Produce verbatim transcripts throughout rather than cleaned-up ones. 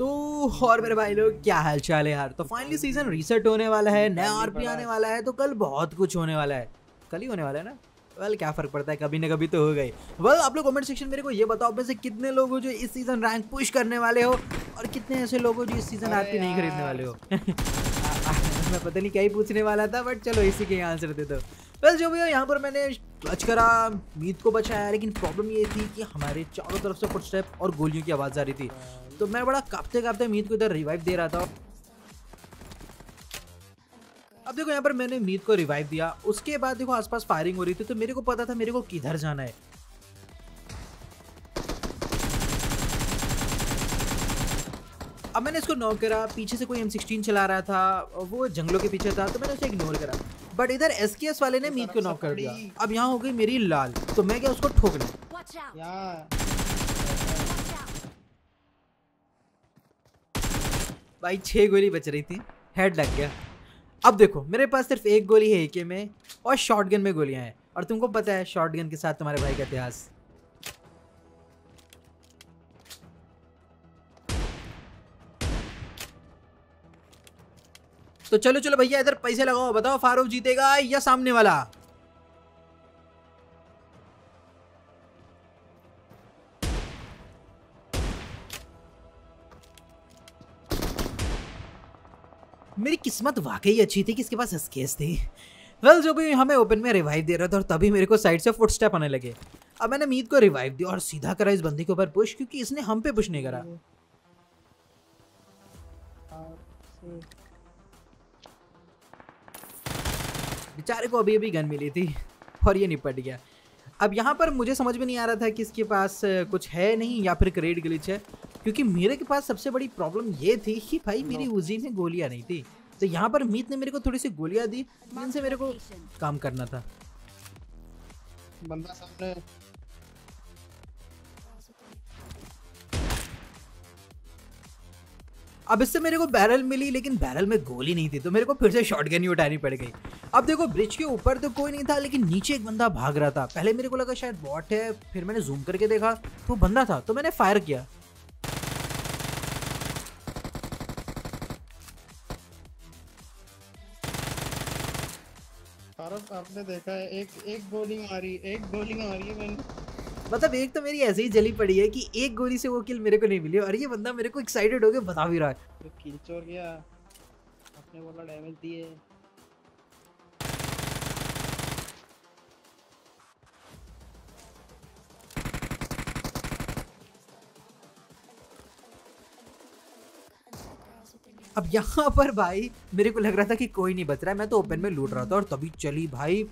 तो और मेरे भाई लोग क्या हाल चाल है यार। तो फाइनली सीजन रीसेट होने वाला है, नया आरपी आने वाला है, तो कल बहुत कुछ होने वाला है। कल ही होने वाला है ना, वेल well, क्या फर्क पड़ता है, कभी ना कभी तो हो गई। वेल well, आप लोग कमेंट सेक्शन मेरे को ये बताओ में से कितने लोग हो जो इस सीजन रैंक पुश करने वाले हो और कितने ऐसे लोग हो जो इस सीजन आरपी नहीं खरीदने वाले हो। मैं पता नहीं क्या ही पूछने वाला था, बट चलो इसी के आंसर दे दो। वेल जो भी हो, यहाँ पर मैंने क्लच करा, मीत को बचाया, लेकिन प्रॉब्लम ये थी कि हमारे चारों तरफ से फुटस्टेप और गोलियों की आवाज़ आ रही थी, तो मैं बड़ा कांपते कांपते मीत को इधर रिवाइव दे रहा था। अब देखो यहाँ पर मैंने मीत को रिवाइव दिया, उसके बाद देखो आसपास फायरिंग हो रही थी, तो मेरे को पता था मेरे को किधर जाना है। अब मैंने इसको नॉक करा, पीछे से कोई एम सिक्सटीन चला रहा था, वो जंगलों के पीछे था, तो मैंने उसे इग्नोर करा, बट इधर एस के एस वाले ने मीत को नॉक कर दिया। अब यहाँ हो गई मेरी लाल, तो मैं क्या उसको ठोक लूं। भाई छह गोली बच रही थी, हेड लग गया। अब देखो मेरे पास सिर्फ एक गोली है ए के में और शॉटगन में गोलियां हैं, और तुमको पता है शॉटगन के साथ तुम्हारे भाई का इतिहास। तो चलो चलो भैया इधर पैसे लगाओ, बताओ फारूक जीतेगा या सामने वाला। मेरी किस्मत वाकई अच्छी थी कि इसके पास एस के एस थी। वेल जो भी हमें ओपन में रिवाइव दे रहा था, और तभी मेरे को साइड से फुटस्टेप आने लगे। अब मैंने मीत को रिवाइव दिया और सीधा करा इस बंदे के ऊपर पुश, क्योंकि इसने हम पे पुश नहीं करा। बेचारे को अभी अभी गन मिली थी और ये निपट गया। अब यहाँ पर मुझे समझ में नहीं आ रहा था कि इसके पास कुछ है नहीं या फिर क्रेड ग्लिच है, क्योंकि मेरे के पास सबसे बड़ी प्रॉब्लम ये थी कि भाई मेरी उजी में गोलियाँ नहीं थी। तो यहाँ पर मीत ने मेरे को थोड़ी सी गोलियाँ दी, जिनसे मेरे को काम करना था। बंदा सामने। अब इससे मेरे को बैरल मिली, लेकिन बैरल में गोली नहीं थी, तो मेरे को फिर से शॉटगन ही उठानी पड़ गई। अब देखो ब्रिज के ऊपर तो कोई नहीं था, लेकिन नीचे एक बंदा भाग रहा था। पहले मेरे को लगा शायद बॉट है, फिर मैंने जूम करके देखा तो बंदा था, तो मैंने फायर किया। आपने देखा है, एक एक गोली मारी, एक गोली मारी मैंने, मतलब एक तो मेरी ऐसे ही जली पड़ी है कि एक गोली से वो किल मेरे को नहीं मिली, और ये बंदा मेरे को एक्साइटेड होके बता भी रहा है तो किल चोर गया, आपने बोला डैमेज दिए। अब यहाँ पर भाई मेरे को लग रहा था कि कोई नहीं बच रहा है, मैं तो ओपन में लूट रहा था, और तभी चली भाई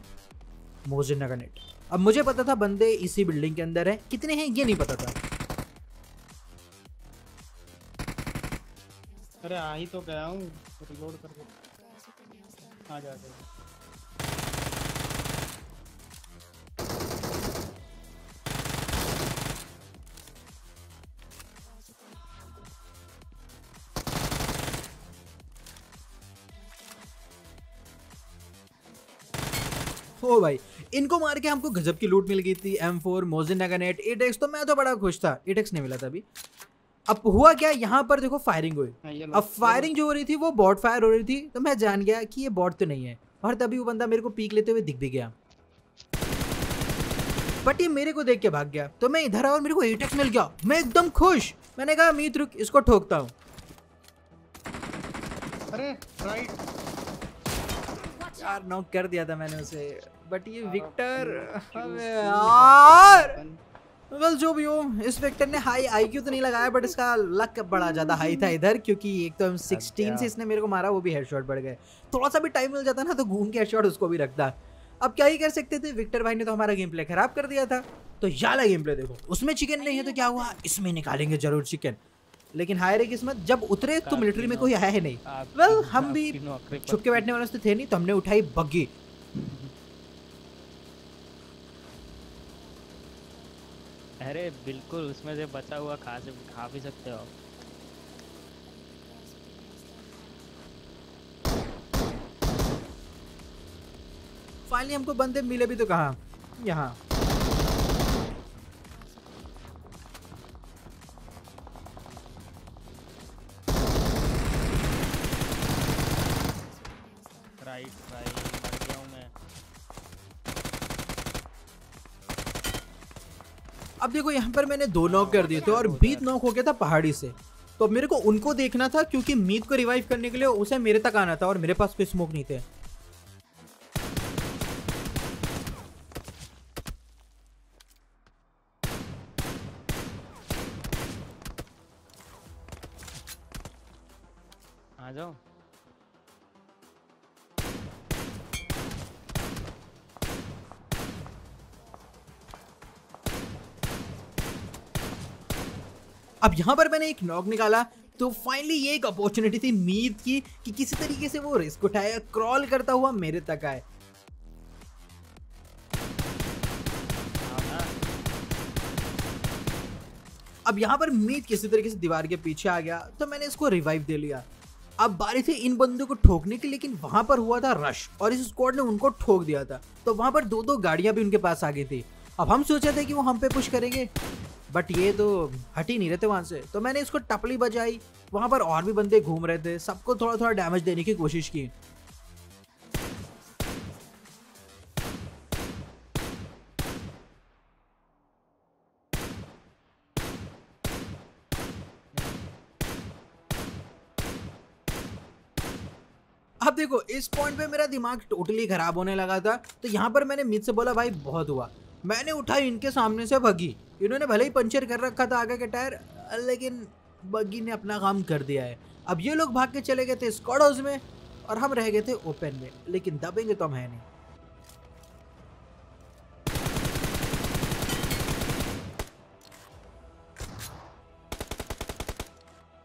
मोसिन का नेट। अब मुझे पता था बंदे इसी बिल्डिंग के अंदर है, कितने हैं ये नहीं पता था। अरे आ ही तो गया हूँ, रिलोड करके आ जाते हैं। ओ भाई इनको मार के हमको गजब की लूट मिल गई थी, एम फोर, मोसिन नेट, एट एक्स, तो मैं तो बड़ा खुश था। एट एक्स नहीं मिला था अभी। अब हुआ क्या, यहाँ पर देखो फायरिंग हुई। अब फायरिंग जो हो रही थी वो बॉट फायर हो रही थी, तो मैं जान गया कि ये बॉट तो नहीं है, और तभी वो बंदा मेरे को पीक लेते हुए दिख भी गया, बट ये मेरे को देख के भाग गया। तो मैं इधर आया और मेरे को एट एक्स मिल गया, मैं एकदम खुश। मैंने कहा मीत रुक, इसको ठोकता हूँ। यार नॉक कर दिया था मैंने उसे, बट ये विक्टर यार। वेल जो भी हो, इस विक्टर ने हाई आई क्यू तो नहीं लगाया, बट इसका लक बड़ा ज़्यादा हाई था इधर, क्योंकि एक तो एम सिक्सटीन से इसने मेरे को मारा, वो भी हेडशॉट बढ़ गए। थोड़ा सा भी टाइम मिल जाता ना तो घूम के हेडशॉट उसको भी रखता। अब क्या ही कर सकते थे, विक्टर भाई ने तो हमारा गेम प्ले खराब कर दिया था। तो याला गेम प्ले देखो, उसमें चिकन नहीं है तो क्या हुआ, इसमें निकालेंगे जरूर चिकन। लेकिन हायर किस्मत, जब उतरे तो मिलिट्री में कोई आया है नहीं। वेल well, हम भी छुप के बैठने वाले तो थे नहीं, तो हमने उठाई बग्गी। अरे बिल्कुल, उसमें से बचा हुआ खा से खा भी सकते हो। फाइनली हमको बंदे मिले भी तो कहाँ, यहाँ। अब देखो यहाँ पर मैंने दो नॉक कर दिए थे और मीत नॉक हो गया था पहाड़ी से, तो मेरे को उनको देखना था क्योंकि मीत को रिवाइव करने के लिए उसे मेरे तक आना था और मेरे पास कोई स्मोक नहीं थे। आ जाओ अब यहाँ पर मैंने एक नॉक निकाला, तो फाइनली ये एक अपॉर्चुनिटी थी मीत की कि किसी तरीके से वो रिस्क उठाए, क्रॉल करता हुआ मेरे तक आए। अब यहाँ पर मीत किसी तरीके से दीवार के पीछे आ गया तो मैंने इसको रिवाइव दे लिया। अब बारी थी इन बंदों को ठोकने की, लेकिन वहां पर हुआ था रश और इस स्क्वाड ने उनको ठोक दिया था, तो वहां पर दो दो गाड़ियां भी उनके पास आ गई थी। अब हम सोचे थे कि वो हम पे पुश करेंगे बट ये तो हट ही नहीं रहते वहाँ से, तो मैंने इसको टपली बजाई। वहाँ पर और भी बंदे घूम रहे थे, सबको थोड़ा थोड़ा डैमेज देने की कोशिश की। अब देखो इस पॉइंट पे मेरा दिमाग टोटली खराब होने लगा था, तो यहाँ पर मैंने मीत से बोला भाई बहुत हुआ, मैंने उठाई इनके सामने से बग्गी। इन्होंने भले ही पंचर कर रखा था आगे के टायर, लेकिन बग्गी ने अपना काम कर दिया है। अब ये लोग भाग के चले गए थे स्क्वाड हाउस में और हम रह गए थे ओपन में, लेकिन दबेंगे तो हम है नहीं।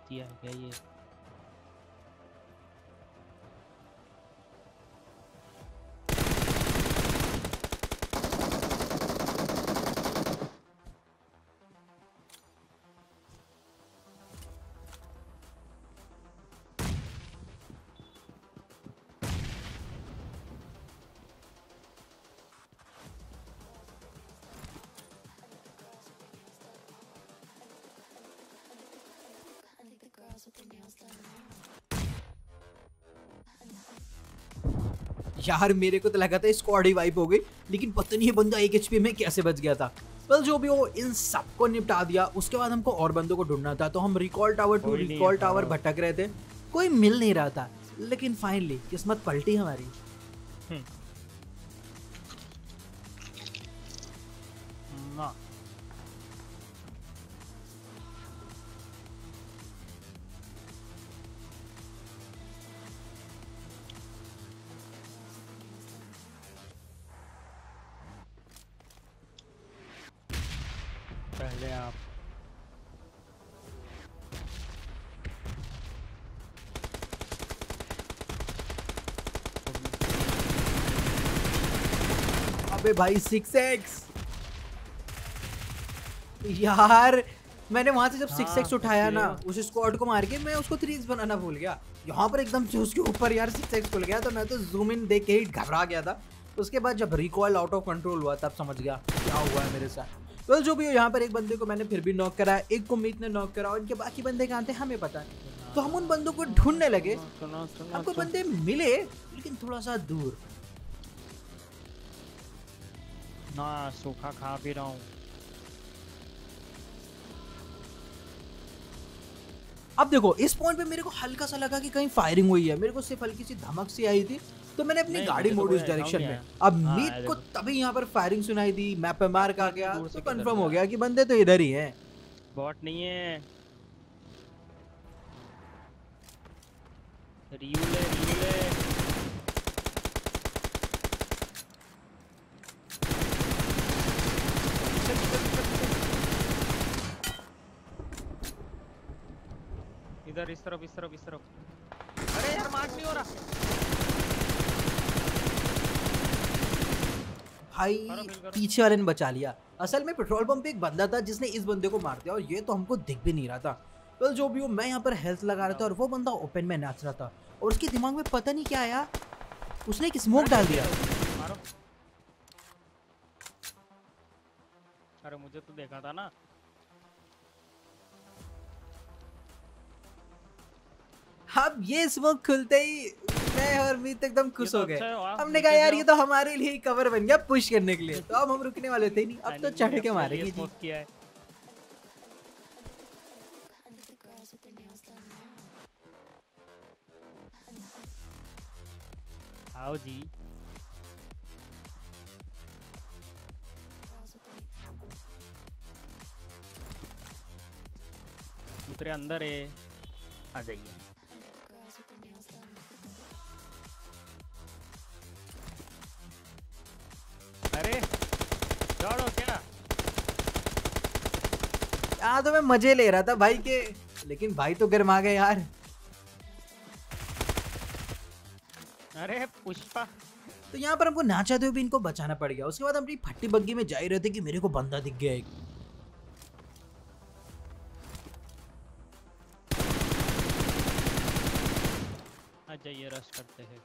क्या ये यार मेरे को तो लगा था स्क्वाड ही वाइप हो गई, लेकिन पता नहीं ये बंदा एक एचपी में कैसे बच गया था। well, जो भी हो इन सबको निपटा दिया। उसके बाद हमको और बंदों को ढूंढना था, तो हम recall tower to recall tower भटक रहे थे, कोई मिल नहीं रहा था, लेकिन फाइनली किस्मत पलटी हमारी। पहले आप अबे भाई सिक्स एक्स यार, मैंने वहां से जब सिक्स एक्स उठाया ना उस स्क्वाड को मार के, मैं उसको थ्रीज बनाना भूल गया। यहाँ पर एकदम से उसके ऊपर यार सिक्स एक्स खुल गया, तो मैं तो जूम इन देख के ही घबरा गया था। उसके बाद जब रिकॉल आउट ऑफ कंट्रोल हुआ तब समझ गया क्या हुआ है मेरे साथ। वेल well, जो भी हो यहाँ पर एक बंदे को मैंने फिर भी नॉक करा, एक को मीत ने नॉक करा और इनके बाकी बंदे कहाँ थे हमें पता नहीं। तो हम उन बंदों को ढूंढने लगे, हमको बंदे मिले लेकिन थोड़ा सा दूर। ना सूखा खा भी रहा हूँ। अब देखो इस पॉइंट पे मेरे को हल्का सा लगा कि कहीं फायरिंग हुई है, मेरे को सिर्फ हल्की सी धमक सी आई थी, तो मैंने अपनी गाड़ी मोड़ी उस डायरेक्शन में। अब मीत को तभी यहाँ पर फायरिंग सुनाई दी, मैप पे मार्क आ गया, तो कंफर्म हो गया कि बंदे तो इधर ही हैं, बॉट नहीं है। रील है, रील है। इधर इस तरफ इस तरफ इस तरफ। अरे यार मार्क नहीं हो रहा भाई, पीछे वाले ने बचा लिया। असल में पेट्रोल पंप पे एक बंदा था जिसने इस बंदे को मार दिया और ये तो हमको दिख भी नहीं रहा था। well, जो भी हो मैं यहाँ पर हेल्थ लगा रहा था और वो बंदा ओपन में नाच रहा था और उसके दिमाग में पता नहीं क्या आया, उसने एक स्मोक डाल दिया। अरे मुझे तो देखा था ना। अब ये स्मोक खुलते ही मैं और मीत एकदम खुश हो गए। हमने कहा यार ये तो हमारे लिए कवर बन गया पुश करने के लिए, तो अब हम रुकने वाले थे नहीं, अब तो चढ़ के मारेंगे। आओ जी उतरे अंदर है, आ जाइए। अरे दौड़ो क्या, आ तो मैं मजे ले रहा था भाई के, लेकिन भाई तो गर्मा गए यार। अरे पुष्पा तो यहाँ पर हमको ना चाहते हुए भी इनको बचाना पड़ गया। उसके बाद हम अपनी फट्टी बग्गी में जा ही रहे थे कि मेरे को बंदा दिख गया एक। अच्छा ये रश करते हैं।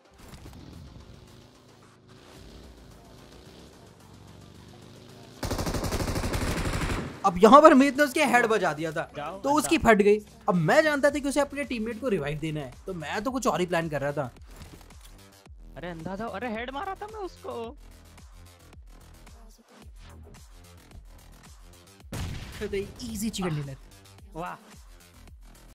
अब यहाँ पर मीत ने उसके हेड बजा दिया था तो उसकी फट गई। अब मैं जानता था कि उसे अपने टीममेट को रिवाइव देना है, तो मैं तो कुछ और ही प्लान कर रहा था। अरे अंदाजा, अरे हेड मारा था मैं उसको। तो इजी चिकन डिनर। वाह